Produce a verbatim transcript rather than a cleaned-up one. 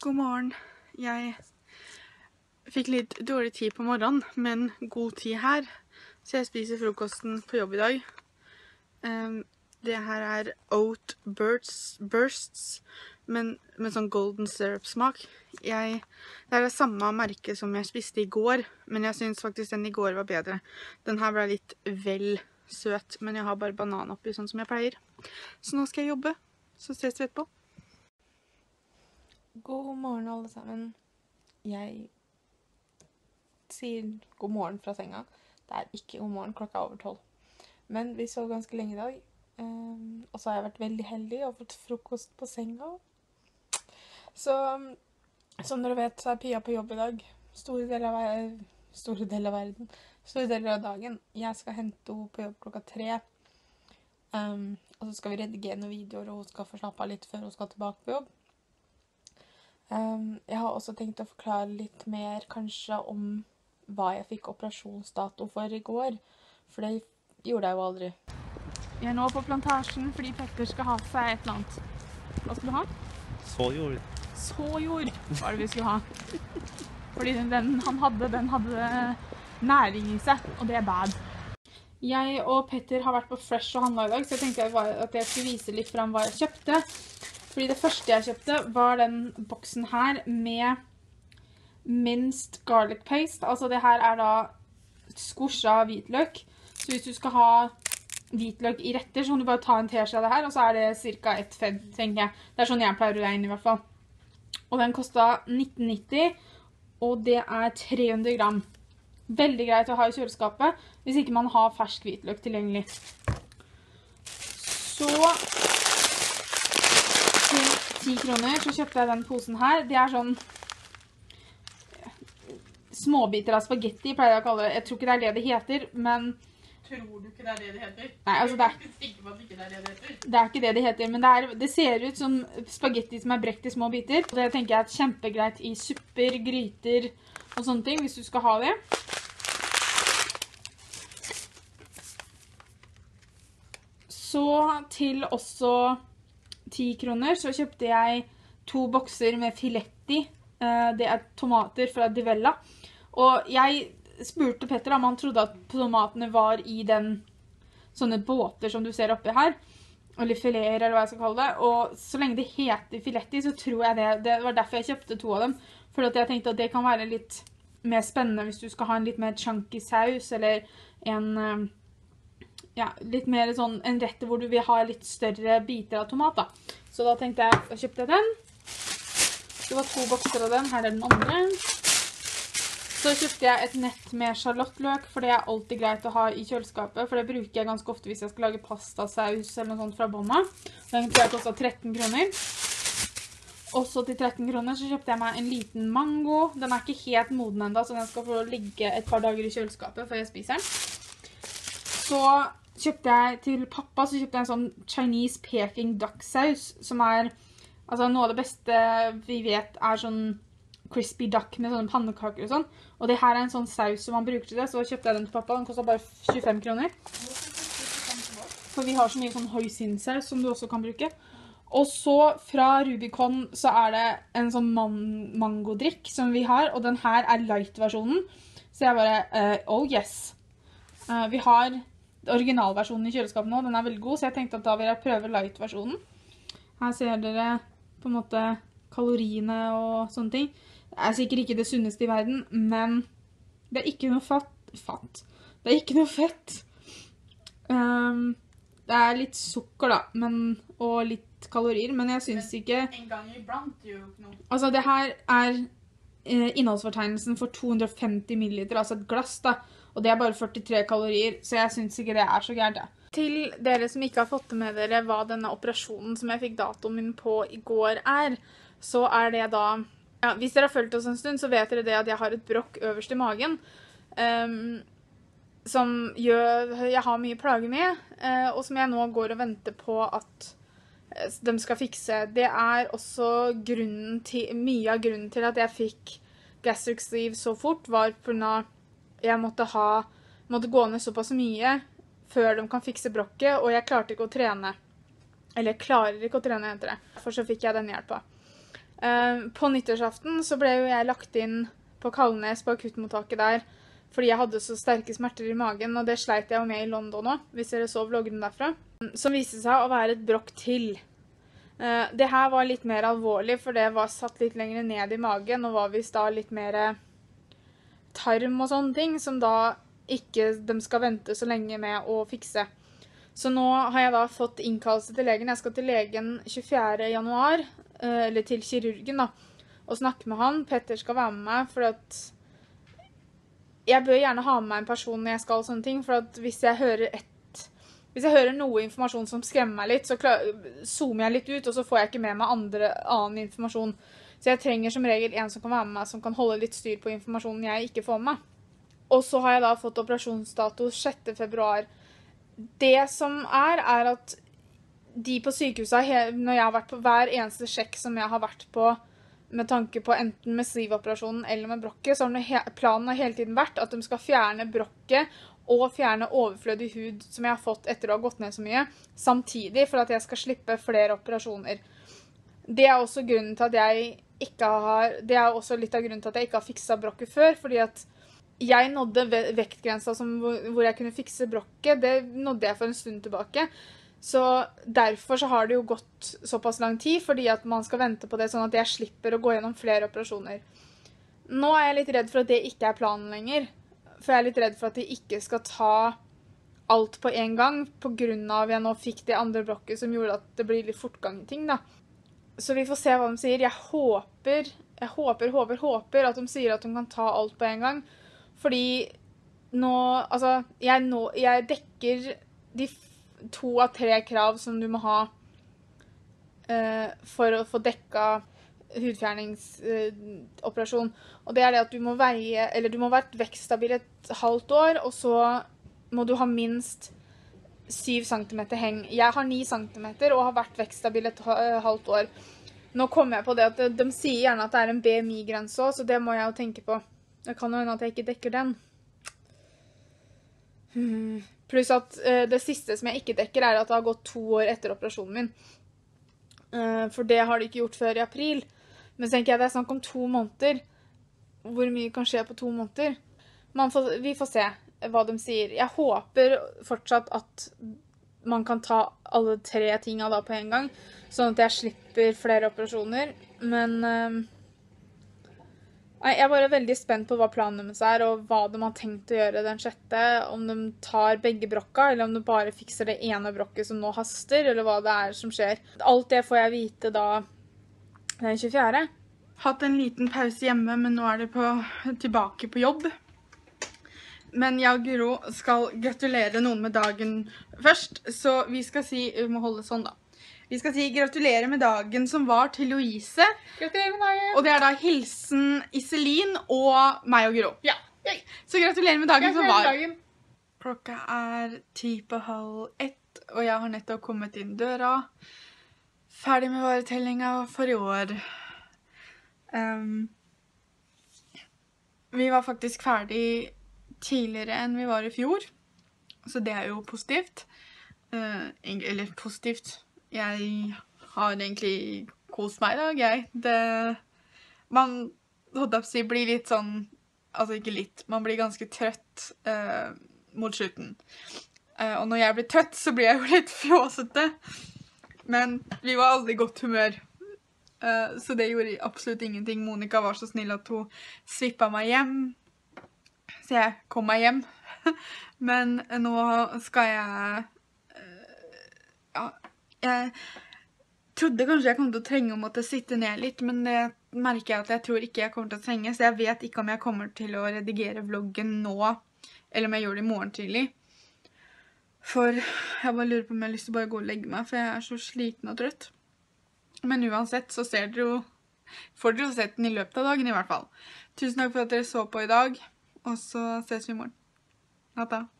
God morgen. Jeg fikk litt dårlig tid på morgenen, men god tid her. Så jeg spiser frokosten på jobb i dag. Um, det her er Oat Bursts, bursts men med sånn golden syrup-smak. Jeg, det her er samme merke som jeg spiste i går, men jeg synes faktisk den i går var bedre. Den her ble litt vel søt, men jeg har bare banan oppi, sånn som jeg pleier. Så nå skal jeg jobbe, så ses vi etterpå. God morgen, alle sammen. Jeg sier god morgen fra senga. Det er ikke god morgen, klokka er over tolv. Men vi sov ganske lenge i dag. Um, og så har jeg vært veldig heldig og fått frokost på senga. Så, som dere vet, så er Pia på jobb i dag. Store deler av, store deler av verden. Store deler av dagen. Jeg skal hente henne på jobb klokka tre. Um, og så skal vi redigere noen videoer, og hun skal få slappe av litt før hun skal tilbake på jobb. Um, jeg har også tenkt å forklare litt mer kanskje om hva jeg fikk operasjonsdato for i går, for det gjorde jeg jo aldri. Jeg er nå på plantasjen fordi Petter skal ha seg et eller annet. Hva skulle du ha? Såjord. Såjord var det vi skulle ha. Fordi den, den han hadde, den hadde næring i seg, og det er bad. Jeg og Petter har vært på Fresh og handla i dag, så jeg tenkte at jeg skulle vise litt fram hva jeg kjøpte. Fordi det første jeg kjøpte var den boksen her med minced garlic paste. Altså det her er da skorsa hvitløk. Så hvis du skal ha hvitløk i retter, så kan du bare ta en teskje av det her, og så er det ca. ett fedd, tenker jeg. Det er sånn jeg pleier å regne i hvert fall. Og den kostet nitten nitti, og det er tre hundre gram. Veldig greit å ha i kjøleskapet, hvis ikke man har fersk hvitløk tilgjengelig. Så ti kroner, så kjøpte jeg den posen her. Det er sånn småbiter av spagetti, pleier jeg å kalle det. Jeg tror ikke det er det det heter, men... Tror du ikke det er det det heter? Nei, altså det er... Jeg er sikker på at det ikke er det det heter. Det er ikke det det heter, men det, er, det ser ut som spagetti som er brekt i små biter. Og det tenker jeg er kjempegreit i supper, gryter og sånne ting, hvis du skal ha det. Så til også... ti kroner, så kjøpte jeg to bokser med filetti. Det er tomater fra Divella. Og jeg spurte Petter om han trodde at tomatene var i den sånne båter som du ser oppe her. Eller fileter, eller hva jeg skal kalle det. Og så lenge det heter filetti, så tror jeg det. Det var derfor jeg kjøpte to av dem. For jeg tenkte at det kan være litt mer spennende hvis du skal ha en litt mer chunky saus, eller en... Ja, litt mer sånn en rett hvor du vil ha litt større biter av tomat da. Så da tenkte jeg, da kjøpte jeg den. Det var to bokser av den, her er den andre. Så kjøpte jeg et nett med sjalottløk, for det er alltid greit å ha i kjøleskapet. For det bruker jeg ganske ofte hvis jeg skal lage pastasaus eller noe sånt fra bånda. Den tror jeg kostet tretten kroner. Også til tretten kroner så kjøpte jeg meg en liten mango. Den er ikke helt moden enda, så den skal få ligge et par dager i kjøleskapet før jeg spiser den. Så kjøpte jeg til pappa, så kjøpte jeg en sånn Chinese Peking duck saus, som er, altså noe av det beste vi vet er sånn crispy duck med sånne pannekaker og sånn. Og det her er en sånn saus som man bruker til det, så kjøpte jeg den til pappa, den kostet bare tjuefem kroner. For vi har så mye sånn hoisinsaus som du også kan bruke. Og så fra Rubicon så er det en sånn man mangodrikk som vi har, og den her er light-versjonen. Så jeg bare, uh, oh yes. Uh, vi har... originalversjonen i kjøleskapet nå, den er veldig god, så jeg tenkte at da vil jeg prøve light-versjonen. Her ser dere på en måte kaloriene og sånne ting. Det er sikkert ikke det sunneste i verden, men det er ikke noe fatt. fatt. Det er ikke noe fett. Um, det er litt sukker da, men, og litt kalorier, men jeg synes ikke... En gang iblant gjør jo ikke noe. Altså det her er innholdsfortegnelsen for to hundre og femti milliliter, altså et glass da. Og det er bare førtitre kalorier, så jeg synes ikke det er så gærent det. Til dere som ikke har fått med dere hva denne operasjonen som jeg fikk datoen min på i går er, så er det da... Ja, hvis dere har følt oss en stund, så vet dere det at jeg har et brokk øverst i magen, um, som gjør, jeg har mye plager med, uh, og som jeg nå går og venter på at uh, de skal fikse. Det er også grunnen til, mye av grunnen til at jeg fikk gastric sleeve så fort, var på grunn av jeg måtte, ha, måtte gå ned såpass mye før de kan fikse brokket, og jeg klarte ikke å trene. Eller jeg klarer ikke å trene, heter det. Derfor så fikk jeg den hjelpen. Um, på nyttårsaften så ble jo jeg lagt inn på Kalnes på akuttmottaket der, fordi jeg hadde så sterke smerter i magen, og det sleit jeg jo med i London også, hvis dere så vloggen derfra, som viste seg å være et brokk til. Uh, det her var litt mer alvorlig, for det var satt litt lenger ned i magen, og var visst da litt mer tarm og sånne ting, som da ikke de skal vente så lenge med å fikse. Så nå har jeg da fått innkallelse til legen. Jeg skal til legen tjuefjerde januar, eller til kirurgen da, og snakke med han. Petter skal være med meg, for at jeg bør gjerne ha med meg en person når jeg skal sånne ting, for at hvis jeg hører et, hvis jeg hører noe informasjon som skremmer meg litt, så zoomer jeg litt ut, og så får jeg ikke med meg andre, annen informasjon. Så jeg trenger som regel en som kan være med meg, som kan holde litt styr på informasjonen jeg ikke får med meg. Og så har jeg da fått operasjonsdato sjette februar. Det som er, er at de på sykehuset, når jeg har vært på hver eneste sjekk som jeg har vært på, med tanke på enten med slivoperasjonen eller med brokket, så har planen hele tiden vært at de skal fjerne brokket og fjerne overflødig hud som jeg har fått etter å ha gått ned så mye, samtidig for at jeg skal slippe flere operasjoner. Det er også grunnen til at jeg ikke har, det er også litt av grunnen til at jeg ikke har fikset brokket før, fordi at jeg nådde vektgrensa som, hvor jeg kunne fikse brokket, det nådde jeg for en stund tilbake. Så derfor så har det jo gått såpass lang tid, fordi at man skal vente på det sånn at jeg slipper å gå gjennom flere operasjoner. Nå er jeg litt redd for at det ikke er planen lenger, for jeg er litt redd for at de ikke skal ta alt på en gang, på grunn av at jeg nå fikk det andre brokket som gjorde at det blir litt fortgang i ting da. Så vi får se hva de sier. Jeg håper, jeg håper, håper, håper at de sier at de kan ta alt på en gang, fordi nå, altså, jeg, nå, jeg dekker de to av tre krav som du må ha eh, for å få dekka hudfjerningsoperasjon. Eh, og det er det at du må veie, eller du må være vekststabil et halvt år, og så må du ha minst syv centimeter heng. Jeg har ni centimeter og har vært vekststabil et halvt år. Nå kommer jeg på det at de, de sier gjerne at det er en B M I-grense også, så det må jeg jo tenke på. Det kan jo hende at jeg ikke dekker den. Hmm. Pluss at uh, det siste som jeg ikke dekker er at det har gått to år etter operasjonen min. Uh, for det har det ikke gjort før i april. Men så tenker jeg det er snakk om to måneder. Hvor mye kan skje på to måneder? Man får, vi får se hva de sier. Jeg håper fortsatt at man kan ta alle tre tingene da på en gang, sånn at jeg slipper flere operasjoner. Men... Uh, jeg er bare veldig spent på hva planen deres er, og hva de har tenkt å gjøre den sjette. Om de tar begge brokka, eller om de bare fikser det ene brokket som nå haster, eller hva det er som skjer. Alt det får jeg vite da den tjuefjerde. Hatt en liten pause hjemme, men nå er det på, tilbake på jobb. Men jeg og Guro skal gratulere noen med dagen først, så vi skal si, vi må holde sånn da. Vi skal si gratulerer med dagen som var til Louise. Gratulerer med dagen! Og det er da hilsen Isselin og meg og Guro. Ja. Så gratulerer med dagen gratulerer som var. Dagen. Klokka er ti på halv ett, og jeg har nettopp kommet inn døra. Ferdig med varetellinga for i år. Um, vi var faktisk ferdig tidligere enn vi var i fjor, så det er jo positivt. Uh, eller positivt. Jeg har egentlig kost meg i dag, jeg. Det, man, holdt jeg på å si, blir litt sånn, altså ikke litt, man blir ganske trøtt eh, mot slutten. Eh, og når jeg blir trøtt, så blir jeg jo litt fjåsete. Men vi var aldri i godt humør, eh, så det gjorde absolutt ingenting. Monika var så snill at hun svippa meg hjem, så jeg kom meg hjem. Men nå skal jeg... Eh, ja... Jeg trodde kanskje jeg kom til å trenge å måtte sitte ned litt, men det merker jeg at jeg tror ikke jeg kommer til å trenge, så jeg vet ikke om jeg kommer til å redigere vloggen nå, eller om jeg gjør det i morgen tidlig. For jeg bare lurer på om jeg har lyst til å bare gå og legge meg, for jeg er så sliten og trøtt. Men uansett så ser dere jo, får dere jo sett den i løpet av dagen i hvert fall. Tusen takk for at dere så på i dag, og så ses vi i morgen. Natta.